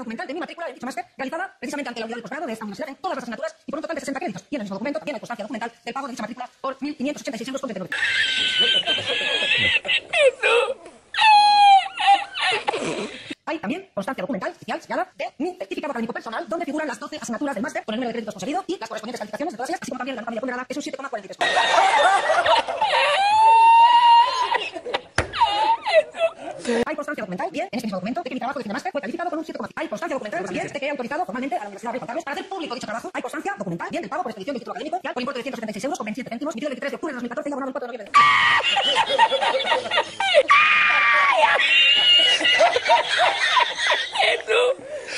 documental de mi matrícula de dicho máster, realizada precisamente ante la unidad de posgrado de esta universidad en todas las asignaturas y por un total de 60 créditos. Y en el mismo documento tiene la constancia documental del pago de dicha matrícula por 1.586 €. Hay también constancia documental oficial sellada de mi certificado académico personal, donde figuran las 12 asignaturas del máster con el número de créditos conseguido y las correspondientes calificaciones de todas ellas, así como también la nota media ponderada, que es un 7,43. Hay constancia documental, bien, en este mismo documento, de que mi trabajo de máster fue calificado con un 7,5. Hay constancia documental, también, de que he autorizado formalmente a la Universidad de Contables para hacer público dicho trabajo. Hay constancia documental, bien, del pago por expedición de título académico, por importe de 176,27 €, emitido el 23 de octubre de 2014 y abonado el 4 de noviembre.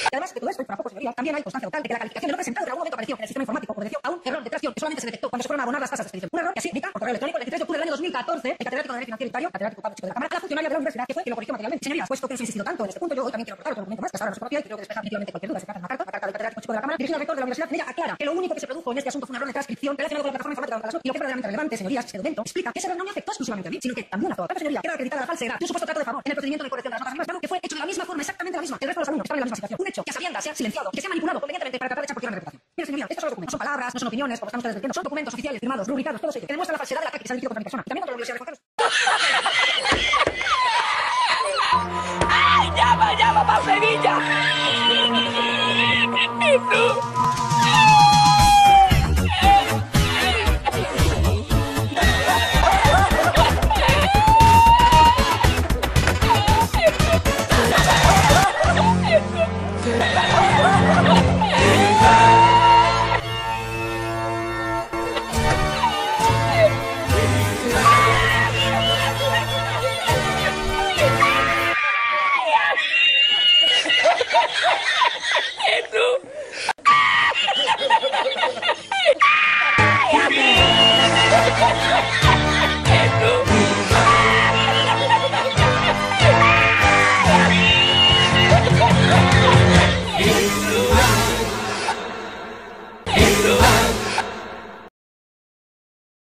Y además de todo esto, y por favor, señoría, también hay constancia total de que la calificación de lo presentado en algún momento apareció en el sistema informático, obedeció a un error de tracción que solamente se detectó cuando se fueron a abonar las tasas de expedición. Un error que así indica, por correo electrónico, el 23 de octubre del año 2014, el catedrático de Derecho Financiero Tributario, catedrático Pablo Chico de la Cámara, a la funcionaria de la universidad, que fue quien lo corrigió materialmente. Señorías, puesto que os he insistido tanto en este punto, yo hoy también quiero aportar otro documento más, que hasta ahora no se conocía y creo que despeja definitivamente cualquier duda. Se trata de una carta del catedrático Chico de la Cámara, dirigido al rector de la universidad, en ella aclara que lo único que se produjo en este asunto fue un error de transcripción relacionado con la plataforma informática de la universidad. Y lo que es verdaderamente relevante, señorías, este documento explica que ese error no me afectó exclusivamente a mí, sino que también a toda la señoría queda acreditada la falsedad de un supuesto trato de favor en el procedimiento de corrección de las notas mismas, que fue hecho de la misma forma, exactamente la misma, que el resto de los alumnos estaban en la misma situación. Un hecho que a sabiendas se ha silenciado, que se ha manipulado convenientemente para tratar de echar por tierra mi reputación. Mire, señorías, estos son los documentos, son palabras, no son opiniones, como están ustedes diciendo, son documentos oficiales firmados, rubricados, todos ellos, que demuestran la falsedad del ataque que se ha dirigido contra mi persona. También contra la Universidad de Contables. ¡Ay, llama, llama pa' Sevilla! ¡Y tú! ¡Ay, a mí!